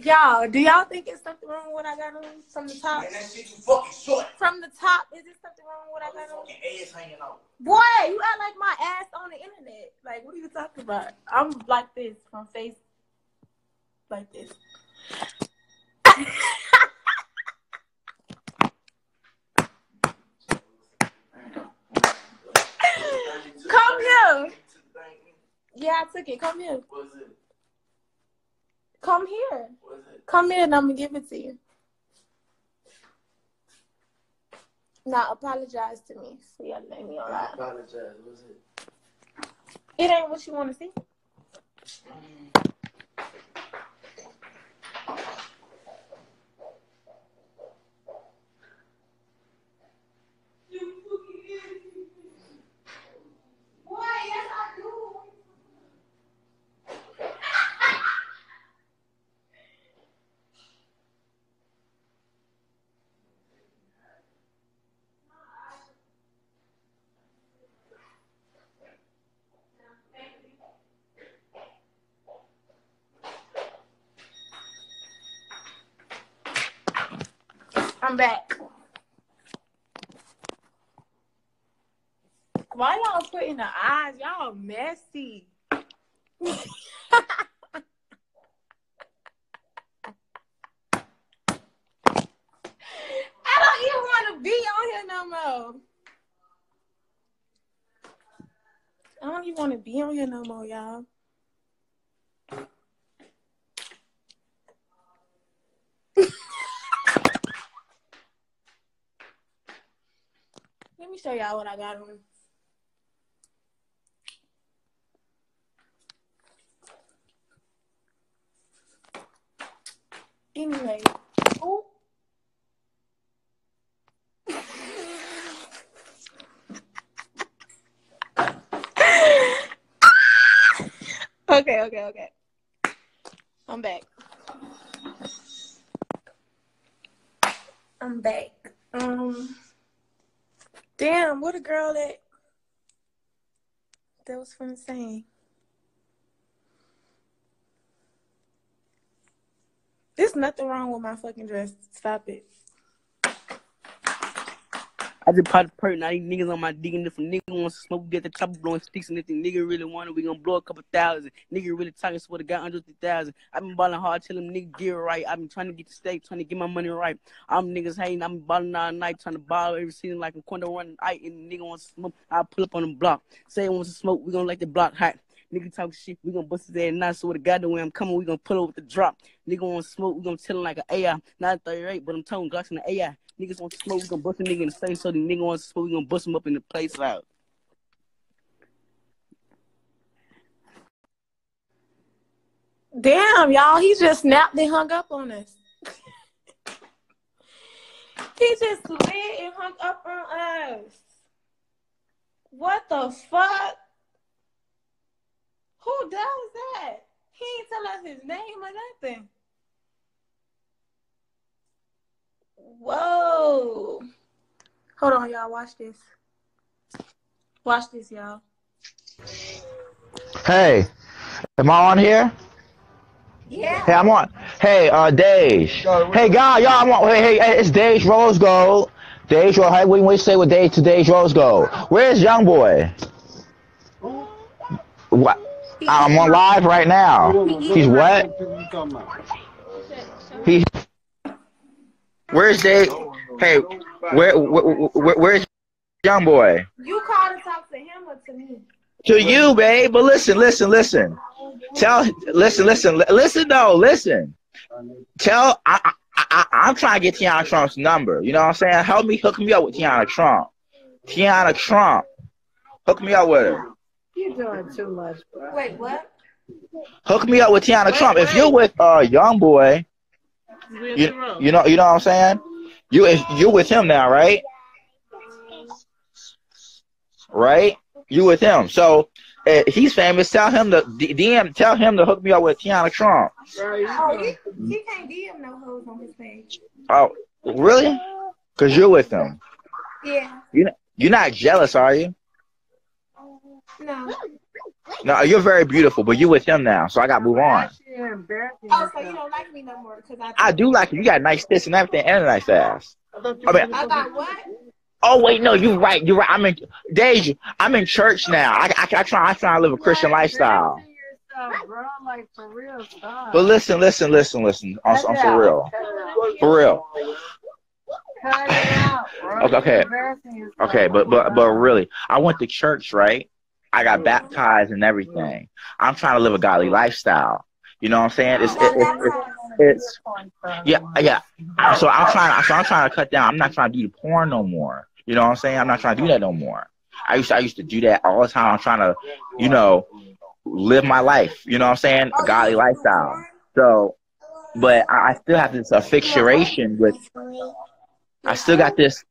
Y'all, do y'all think it's something wrong with what I got on from the top? Man, that shit you fucking short. From the top, is it something wrong with what I got on? Fucking ass hanging out. Boy, you act like my ass on the internet. Like, what are you talking about? I'm like this from face, like this. Come here. Yeah, I took it. Come here. What is it? Come here. What is it? Come here and I'm going to give it to you. Now, apologize to me. So y'all let me all right. Apologize. What is it? It ain't what you want to see. I'm back. Why y'all putting the eyes? Y'all messy. I don't even want to be on here no more. I don't even want to be on here no more, y'all. Let me show y'all what I got on. Anyway. Oh. Okay. I'm back. Damn, what a girl that was from the same. There's nothing wrong with my fucking dress. Stop it. I just popped a perk. Now these niggas on my dick, and if a nigga wants to smoke, get the chopper blowing sticks, and if the nigga really wanted, we gonna blow a couple thousand. Nigga really talking, swear to God, under 3,000. I been balling hard, till them niggas get right. I been trying to get the steak, trying to get my money right. I'm niggas hating, I been balling all night, trying to ball every season like I'm Quando running night, and the nigga wants to smoke, I pull up on them block. Say he wants to smoke, we gonna let the block hot. Nigga talk shit, we gonna bust his ass now. So with the guy the way I'm coming, we gonna pull up with the drop. Nigga wanna smoke, we gonna tell him like an AI. Not 38, but I'm telling Glocks in the AI. Niggas wanna smoke, we gonna bust a nigga in the face. So the nigga wanna smoke, we gonna bust him up in the place out. Damn, y'all, he just snapped and hung up on us. He just slid and hung up on us. What the fuck? Who does that? He ain't tell us his name or nothing. Whoa. Hold on, y'all. Watch this. Watch this, y'all. Hey, am I on here? Yeah. Hey, I'm on. Hey, Dej. No, hey, God, y'all, I'm on. Hey, hey, it's Dej Rosegold. Dej Rosegold. Hey, what do you say with Dej to Dej Rosegold? Where's Young Boy? What? I'm on live right now. He's what? He. Where's Dej? Hey, where's Young Boy? You called to talk to him or to me? To you, babe. But listen. Listen. Tell I'm trying to get Tiana Trump's number. You know what I'm saying? Help me hook me up with Tiana Trump. Tiana Trump, hook me up with her. You're doing too much, bro. Wait, what? Hook me up with Tiana Trump. Wait. If you're with Young Boy, you know what I'm saying? You with him now, right? Right? You with him. So he's famous. Tell him to DM. Tell him to hook me up with Tiana Trump. Oh, he can't DM no hoes on his page. Oh, really? Cause you're with him. Yeah. You're not jealous, are you? No. No, you're very beautiful, but you with him now, so I got to move on. Oh, so you don't like me no more because I do like you. You got nice tits and everything, and a nice ass. I got what? Oh wait, no, you're right. You're right. I'm in Dej. I'm in church now. I try to live a Christian lifestyle. Yourself, bro, like for real stuff. But listen. I'm for real. For real. Cut it out, bro. Okay, but really, I went to church, right? I got baptized and everything. I'm trying to live a godly lifestyle. You know what I'm saying? It's So I'm trying to cut down. I'm not trying to do the porn no more. You know what I'm saying? I'm not trying to do that no more. I used to do that all the time. I'm trying to, you know, live my life. You know what I'm saying? A godly lifestyle. So, but I still have this affixation with. I still got this.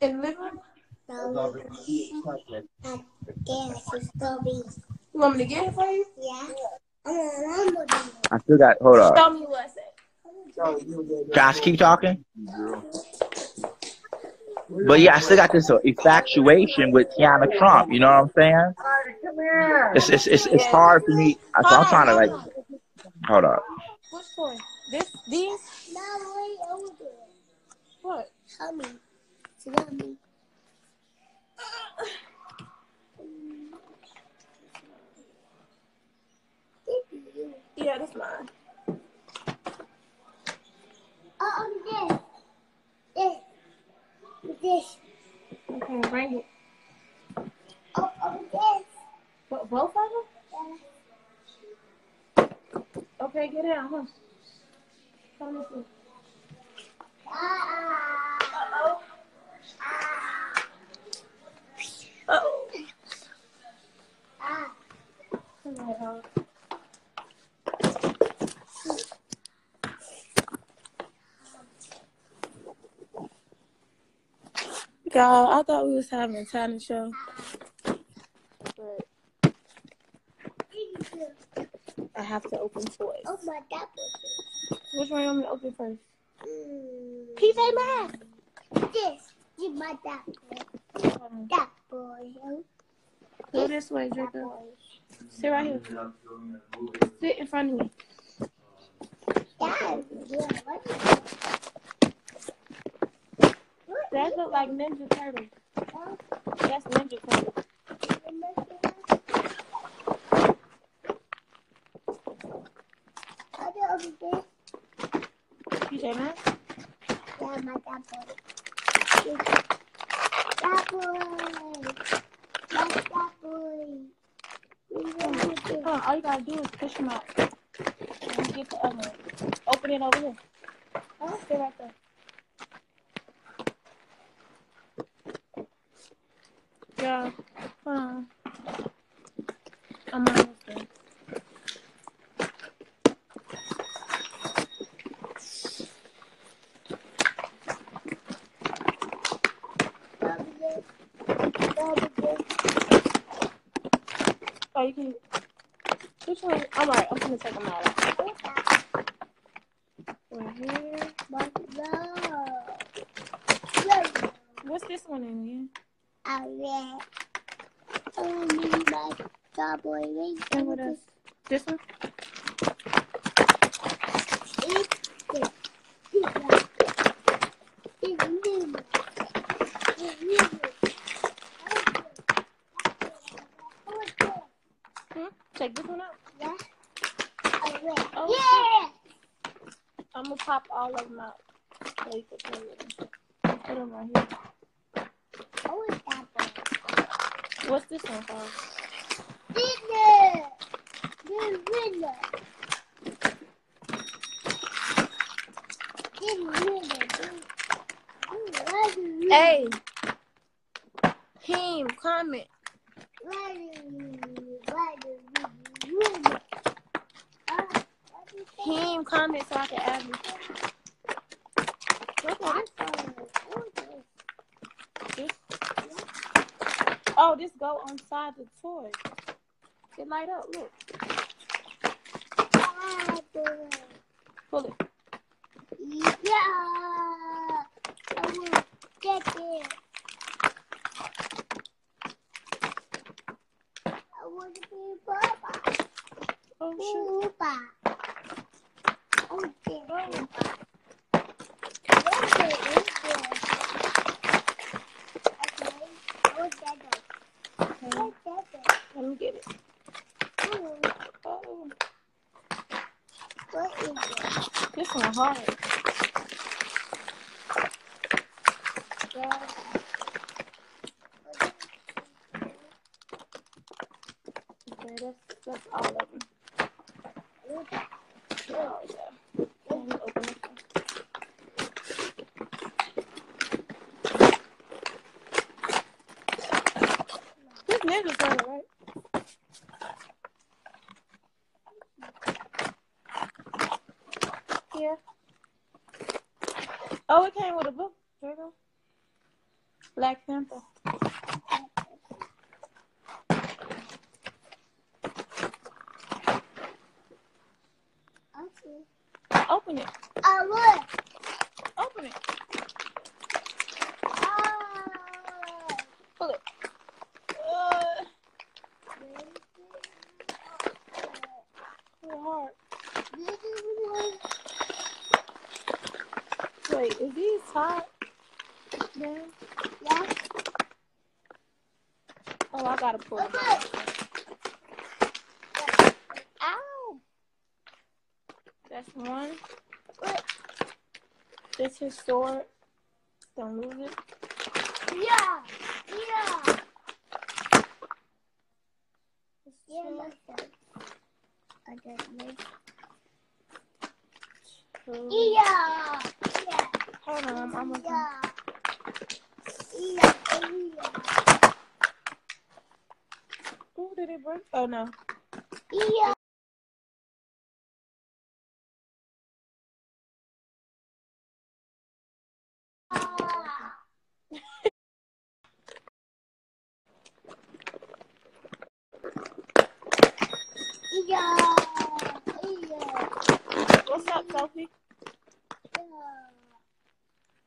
You want me to get it for you? Yeah. I still got. Hold on. Show me what's it. Josh, keep talking. But yeah, I still got this infatuation with Tiana Trump. You know what I'm saying? Come here. It's hard for me. So I'm trying to like. Hold on. Which one? These? No, wait, over there. What? Help me. Help me. Yeah, that's mine. Oh, this. Okay, bring it. Oh, this. What, both of them? Yeah. Okay, get out, huh? Come with me. Uh-oh. Uh-oh. Come on, dog. Y'all, I thought we was having a talent show. But I have to open toys. Oh my God. Which one I'm going to open first? PJ Masks. This. You my dad boy. That boy. Go this way, Jacob. Sit right here. Sit in front of me. Dad, that look like Ninja Turtle. That's Ninja Turtle. PJ Masks? Yeah, my dad boy. That boy. That's that boy. Oh, all you gotta do is push him out. And get the other one. Open it over here. Oh, stay right there. Yeah, hold on. I'm on this thing. Oh, you can. Which one? All right, I'm gonna take them all out. We're here. What's this one in here? I read. Only my double ring. And what else? This one? It's this. It's new. It's new. Hmm? Check this one out. Yeah. I read. Oh, yeah. Shit. I'm going to pop all of them out. So you can put them right here. What's this one called? Winner! The winner! The winner! Hey! Team, comment! Team, comment so I can add you. Look at this. Oh, this go on side the toy. It light up, look. Pull it. Yeah. I will get it. I want to Let me get it. Oh. What is it? This one hard. Yeah. Okay, that's all of them. There we go. Let me open it. This nigga's got it right. Yeah. Oh, it came with a book. There you go. Black Panther. Open it. Oh, look. Open it. Pull it. Hard. Wait, is these hot? Yeah. Yeah. Oh, I gotta pull it. Okay. Ow! That's one. What? This is sword. Don't lose it. Yeah! Yeah! Yeah, I got it. Yeah! Hold on, I'm looking. Yeah. Oh, did it break? Oh, no. Yeah. Yeah. What's up, Sophie?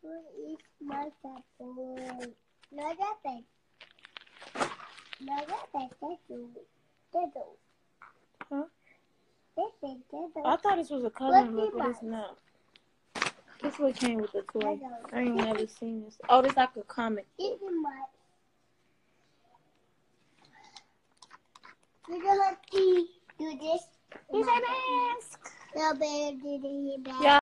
What is my tattoo? No, that's it. No, that's it. Tattoo. Huh? That's it. Tattoo. I thought this was a coloring book, but it's not. This one came with a toy. I ain't never seen this. Oh, this like a comic. This is my. We're gonna do this. He's a mask. No, baby, did he mask?